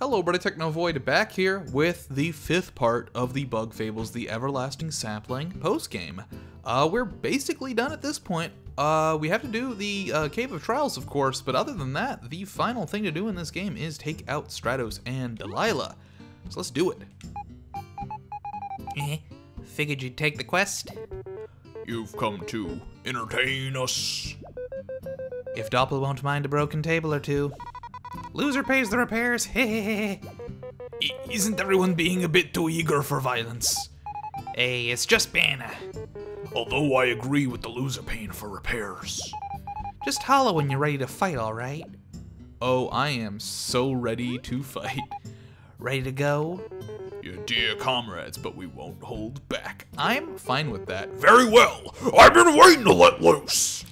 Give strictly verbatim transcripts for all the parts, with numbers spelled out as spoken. Hello, Brody Techno Void, back here with the fifth part of the Bug Fables The Everlasting Sapling postgame. Uh, we're basically done at this point. Uh, we have to do the uh, Cave of Trials, of course, but other than that, the final thing to do in this game is take out Stratos and Delilah. So let's do it. Eh, figured you'd take the quest. You've come to entertain us. If Doppel won't mind a broken table or two. Loser pays the repairs, hehehe. Isn't everyone being a bit too eager for violence? Hey, it's just banner. Although I agree with the loser paying for repairs. Just holler when you're ready to fight, alright? Oh, I am so ready to fight. Ready to go? Your dear comrades, but we won't hold back. I'm fine with that. Very well! I've been waiting to let loose!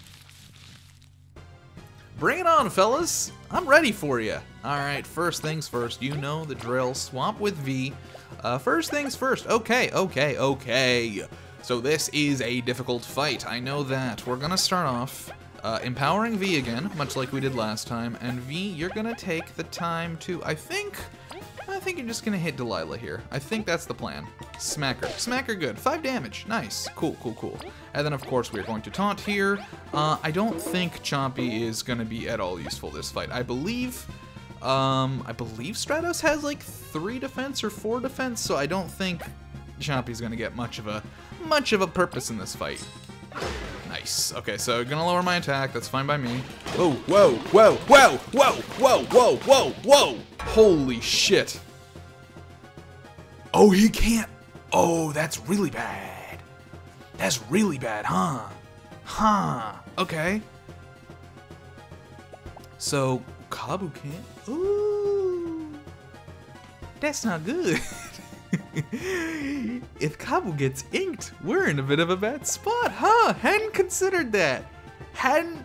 Bring it on, fellas! I'm ready for you. Alright, first things first. You know the drill. Swamp with V. Uh, first things first. Okay, okay, okay. So this is a difficult fight. I know that. We're gonna start off uh, empowering V again, much like we did last time. And V, you're gonna take the time to... I think... I think you're just gonna hit Delilah here. I think that's the plan. Smack her. Smack her good. Five damage. Nice. Cool, cool, cool. And then, of course, we're going to taunt here. Uh, I don't think Chompy is gonna be at all useful this fight. I believe... Um, I believe Stratos has, like, three defense or four defense, so I don't think Chompy's gonna get much of a... much of a purpose in this fight. Nice. Okay, so gonna lower my attack. That's fine by me. Whoa, whoa, whoa, whoa, whoa, whoa, whoa, whoa, whoa! Holy shit. Oh, he can't. Oh, that's really bad. That's really bad, huh? Huh. Okay. So, Kabu can't. Ooh. That's not good. If Kabu gets inked, we're in a bit of a bad spot, huh? Hadn't considered that. Hadn't.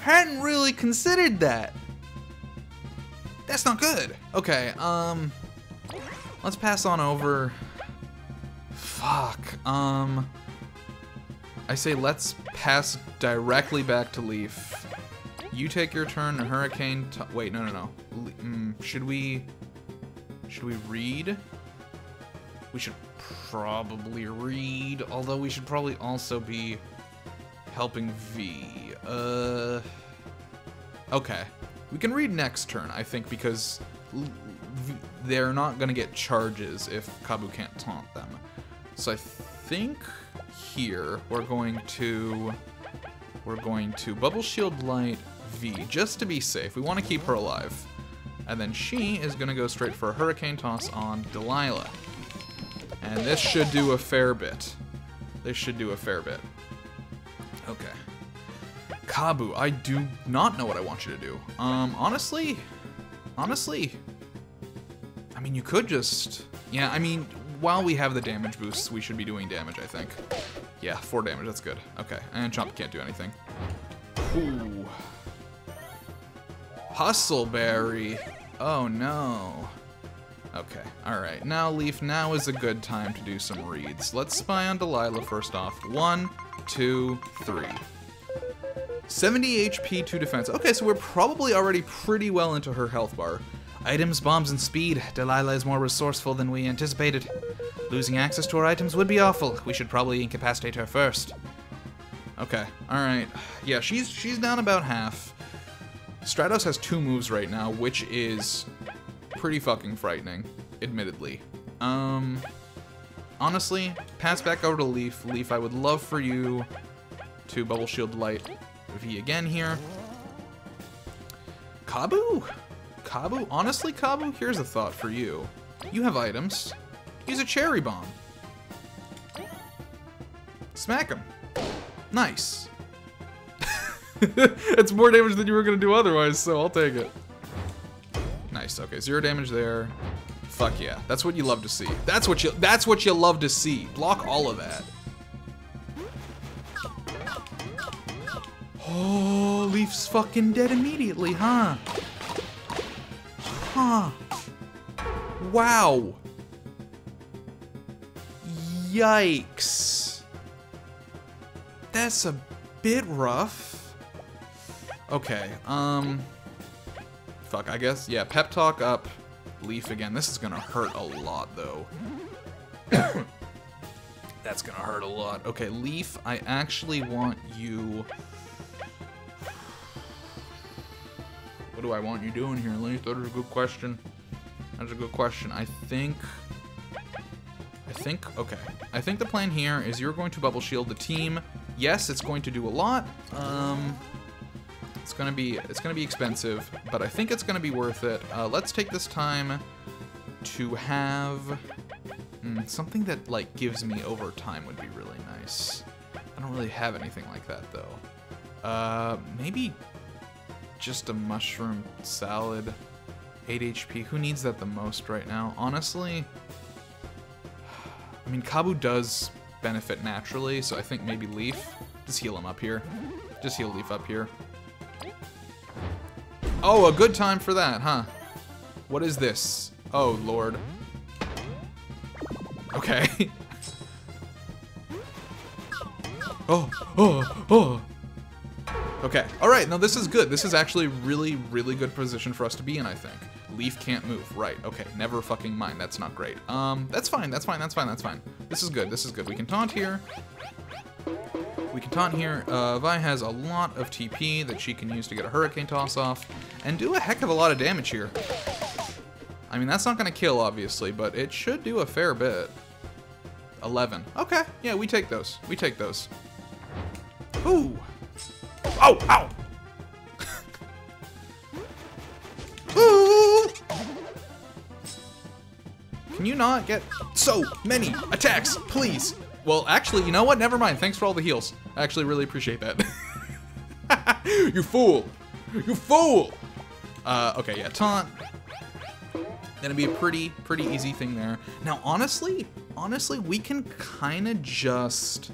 Hadn't really considered that. That's not good. Okay, um. Let's pass on over. Fuck. Um. I say let's pass directly back to Leaf. You take your turn to Hurricane. T Wait, no, no, no. Le mm, should we. Should we read? We should probably read. Although we should probably also be helping V. Uh. Okay. We can read next turn, I think, because. L They're not going to get charges if Kabu can't taunt them. So I think here we're going to we're going to Bubble Shield Light V just to be safe. We want to keep her alive. And then she is going to go straight for a Hurricane Toss on Delilah. And this should do a fair bit. This should do a fair bit. Okay. Kabu, I do not know what I want you to do. Um honestly, honestly I mean, you could just... Yeah, I mean, while we have the damage boosts, we should be doing damage, I think. Yeah, four damage, that's good. Okay, and Chompy can't do anything. Ooh. Hustleberry. Oh, no. Okay, alright. Now, Leaf, now is a good time to do some reads. Let's spy on Delilah first off. One, two, three. seventy H P, two defense. Okay, so we're probably already pretty well into her health bar. Items, bombs, and speed. Delilah is more resourceful than we anticipated. Losing access to her items would be awful. We should probably incapacitate her first. Okay, alright. Yeah, she's she's down about half. Stratos has two moves right now, which is pretty fucking frightening, admittedly. Um, honestly, pass back over to Leaf. Leaf, I would love for you to Bubble Shield Light V again here. Kabu? Kabu? Honestly, Kabu, here's a thought for you. You have items. Use a cherry bomb. Smack him. Nice. It's more damage than you were going to do otherwise, so I'll take it. Nice. Okay, zero damage there. Fuck yeah. That's what you love to see. That's what you that's what you love to see. Block all of that. Oh, Leaf's fucking dead immediately, huh? Huh. Wow. Yikes. That's a bit rough. Okay, um... Fuck, I guess. Yeah, pep talk up. Leaf again. This is gonna hurt a lot, though. That's gonna hurt a lot. Okay, Leaf, I actually want you... What do I want you doing here, Leaf? That is a good question. That is a good question. I think... I think... Okay. I think the plan here is you're going to bubble shield the team. Yes, it's going to do a lot. Um... It's gonna be it's gonna be expensive, but I think it's gonna be worth it. Uh, let's take this time to have mm, something that like gives me overtime would be really nice. I don't really have anything like that though. Uh, maybe just a mushroom salad. eight H P. Who needs that the most right now? Honestly, I mean Kabu does benefit naturally, so I think maybe Leaf. Just heal him up here. Just heal Leaf up here. Oh, a good time for that, huh? What is this? Oh, Lord. Okay. Oh, oh, oh. Okay, all right, now this is good. This is actually really, really good position for us to be in, I think. Leaf can't move, right, okay, never fucking mind. That's not great. Um, that's fine, that's fine, that's fine, that's fine. This is good, this is good. We can taunt here. We can taunt here. Uh, Vi has a lot of T P that she can use to get a Hurricane Toss off and do a heck of a lot of damage here. I mean, that's not going to kill, obviously, but it should do a fair bit. eleven. Okay. Yeah, we take those. We take those. Ooh. Oh, ow. Ooh. Can you not get so many attacks, please? Well, actually, you know what? Never mind. Thanks for all the heals. I actually really appreciate that. You fool! You fool! Uh, okay, yeah, taunt. That'd be a pretty, pretty easy thing there. Now, honestly, honestly, we can kind of just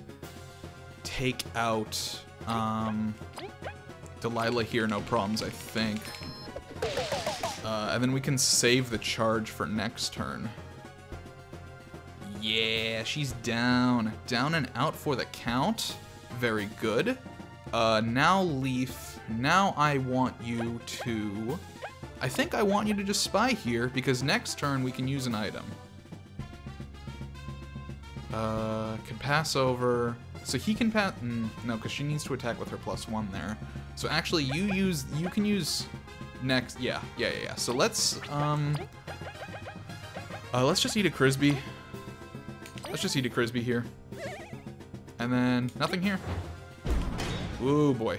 take out um, Delilah here, no problems, I think. Uh, and then we can save the charge for next turn. Yeah, she's down. Down and out for the count. Very good. Uh, now, Leaf, now I want you to... I think I want you to just spy here, because next turn we can use an item. Uh, can pass over... So he can pass... Mm, no, because she needs to attack with her plus one there. So actually, you use... You can use next... Yeah, yeah, yeah, yeah. So let's... Um, uh, let's just eat a Crispy. Let's just eat a Crispy here. And then nothing here. Ooh, boy.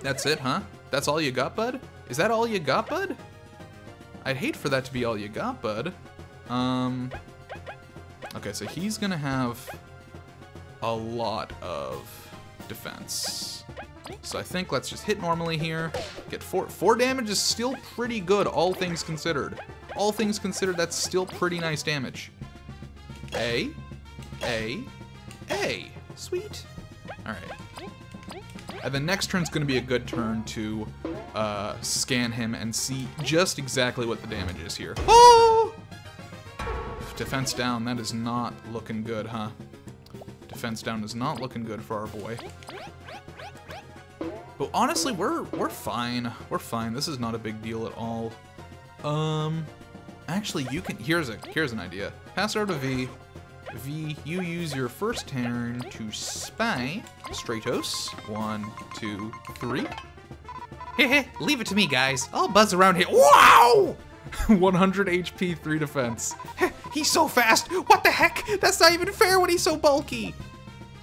That's it, huh? That's all you got, bud? Is that all you got, bud? I'd hate for that to be all you got, bud. Um. Okay, so he's gonna have a lot of defense. So I think let's just hit normally here. Get four. Four damage is still pretty good, all things considered. All things considered, that's still pretty nice damage. A, A, A. Sweet. All right. And the next turn's going to be a good turn to uh, scan him and see just exactly what the damage is here. Oh! Defense down. That is not looking good, huh? Defense down is not looking good for our boy. But honestly, we're we're fine. We're fine. This is not a big deal at all. Um. Actually, you can. Here's a here's an idea. Pass over to V. V, you use your first turn to spy Stratos. One, two, three. Hehe. Leave it to me, guys. I'll buzz around here. Wow! one hundred H P, three defense. He's so fast. What the heck? That's not even fair when he's so bulky.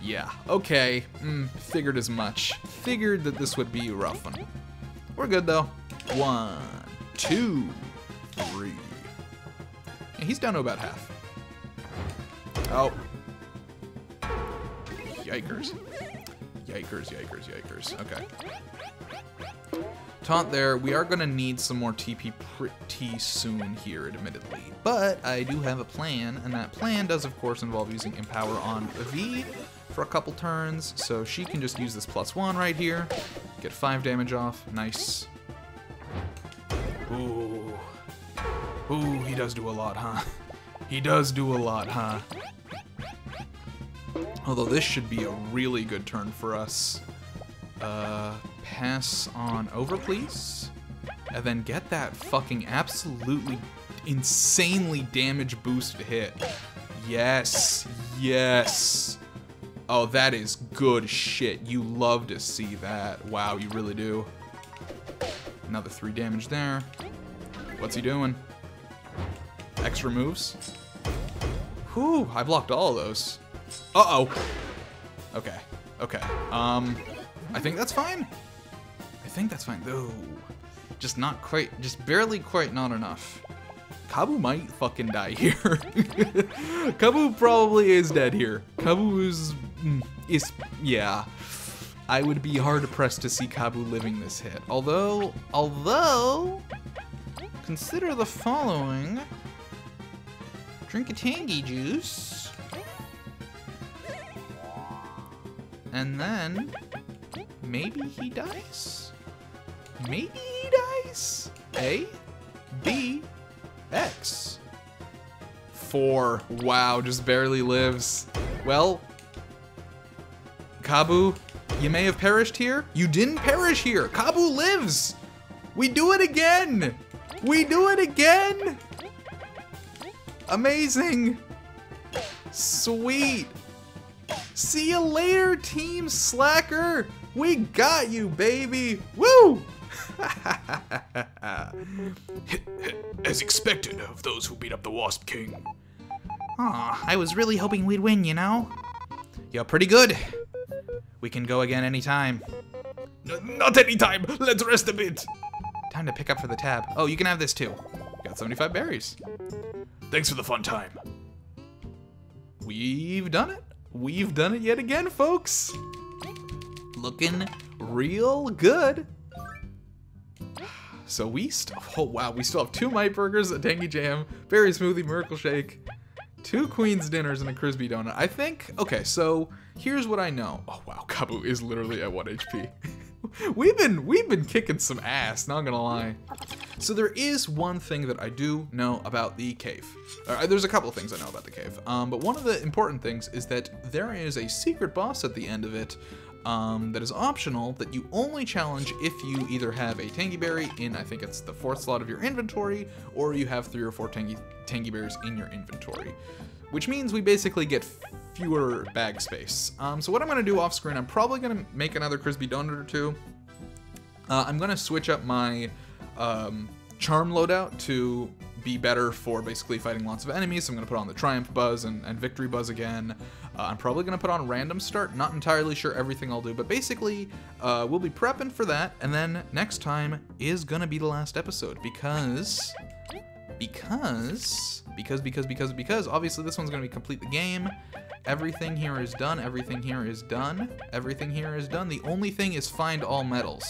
Yeah. Okay. Mm, figured as much. Figured that this would be a rough one. We're good though. One, two, three. Yeah, he's down to about half. Oh. Yikers. Yikers, yikers, yikers. Okay. Taunt there. We are going to need some more T P pretty soon here, admittedly. But I do have a plan, and that plan does, of course, involve using Empower on V for a couple turns. So she can just use this plus one right here. Get five damage off. Nice. Ooh. Ooh, he does do a lot, huh? He does do a lot, huh? Although this should be a really good turn for us. Uh, pass on over, please. and then get that fucking absolutely insanely damage boost hit. Yes, yes. Oh, that is good shit. You love to see that. Wow, you really do. Another three damage there. What's he doing? Extra moves? Whew, I blocked all of those. Uh-oh. Okay, okay. Um, I think that's fine. I think that's fine, though. Just not quite, just barely quite not enough. Kabu might fucking die here. Kabu probably is dead here. Kabu is, is, yeah. I would be hard-pressed to see Kabu living this hit. Although, although, consider the following. Drink a tangy juice. And then, maybe he dies? Maybe he dies? A, B, X. Four. Wow, just barely lives. Well, Kabu, you may have perished here. You didn't perish here. Kabu lives. We do it again. We do it again. Amazing. Sweet. See you later, Team Slacker. We got you, baby. Woo. As expected of those who beat up the Wasp King. Aw, I was really hoping we'd win, you know? You're pretty good. We can go again anytime. N not anytime! Let's rest a bit! Time to pick up for the tab. Oh, you can have this too. Got seventy-five berries. Thanks for the fun time. We've done it. We've done it yet again, folks. Looking real good. So we still, oh wow, we still have two Might Burgers, a Tangy Jam, Berry Smoothie, Miracle Shake, two Queen's Dinners, and a Crispy Donut. I think, okay, so here's what I know. Oh wow, Kabu is literally at one H P. we've been, we've been kicking some ass, not gonna lie. So there is one thing that I do know about the cave. Uh, there's a couple of things I know about the cave, um, but one of the important things is that there is a secret boss at the end of it. Um, that is optional, that you only challenge if you either have a Tangy Berry in, I think it's the fourth slot of your inventory, or you have three or four Tangy, tangy Berries in your inventory. Which means we basically get fewer bag space. Um, so what I'm going to do off screen, I'm probably going to make another Crispy Donut or two. Uh, I'm going to switch up my um, Charm loadout to be better for basically fighting lots of enemies. So I'm gonna put on the Triumph Buzz and, and Victory Buzz again. Uh, I'm probably gonna put on Random Start. Not entirely sure everything I'll do, but basically uh, we'll be prepping for that. And then next time is gonna be the last episode because, because, because, because, because, because obviously this one's gonna be complete the game. Everything here is done. Everything here is done. Everything here is done. The only thing is find all metals.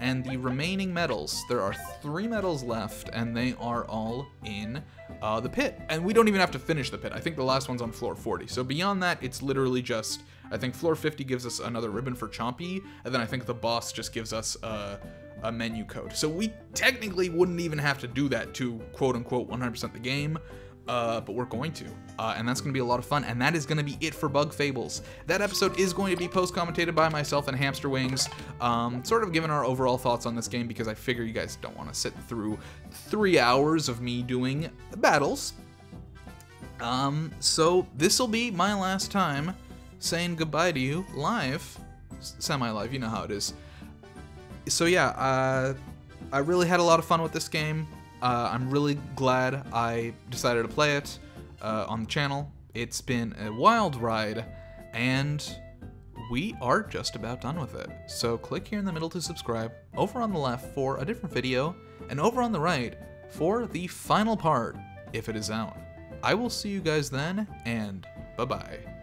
And the remaining metals, there are three metals left, and they are all in uh, the pit. And we don't even have to finish the pit. I think the last one's on floor forty. So beyond that, it's literally just, I think floor fifty gives us another ribbon for Chompy, and then I think the boss just gives us uh, a menu code. So we technically wouldn't even have to do that to quote-unquote one hundred percent the game. Uh, but we're going to, uh, and that's going to be a lot of fun, and that is going to be it for Bug Fables. That episode is going to be post-commentated by myself and Hamster Wings, um, sort of giving our overall thoughts on this game, because I figure you guys don't want to sit through three hours of me doing battles. Um, so this will be my last time saying goodbye to you live, semi-live, you know how it is. So yeah, uh, I really had a lot of fun with this game. Uh, I'm really glad I decided to play it uh, on the channel. It's been a wild ride, and we are just about done with it. So click here in the middle to subscribe, over on the left for a different video, and over on the right for the final part, if it is out. I will see you guys then, and bye-bye.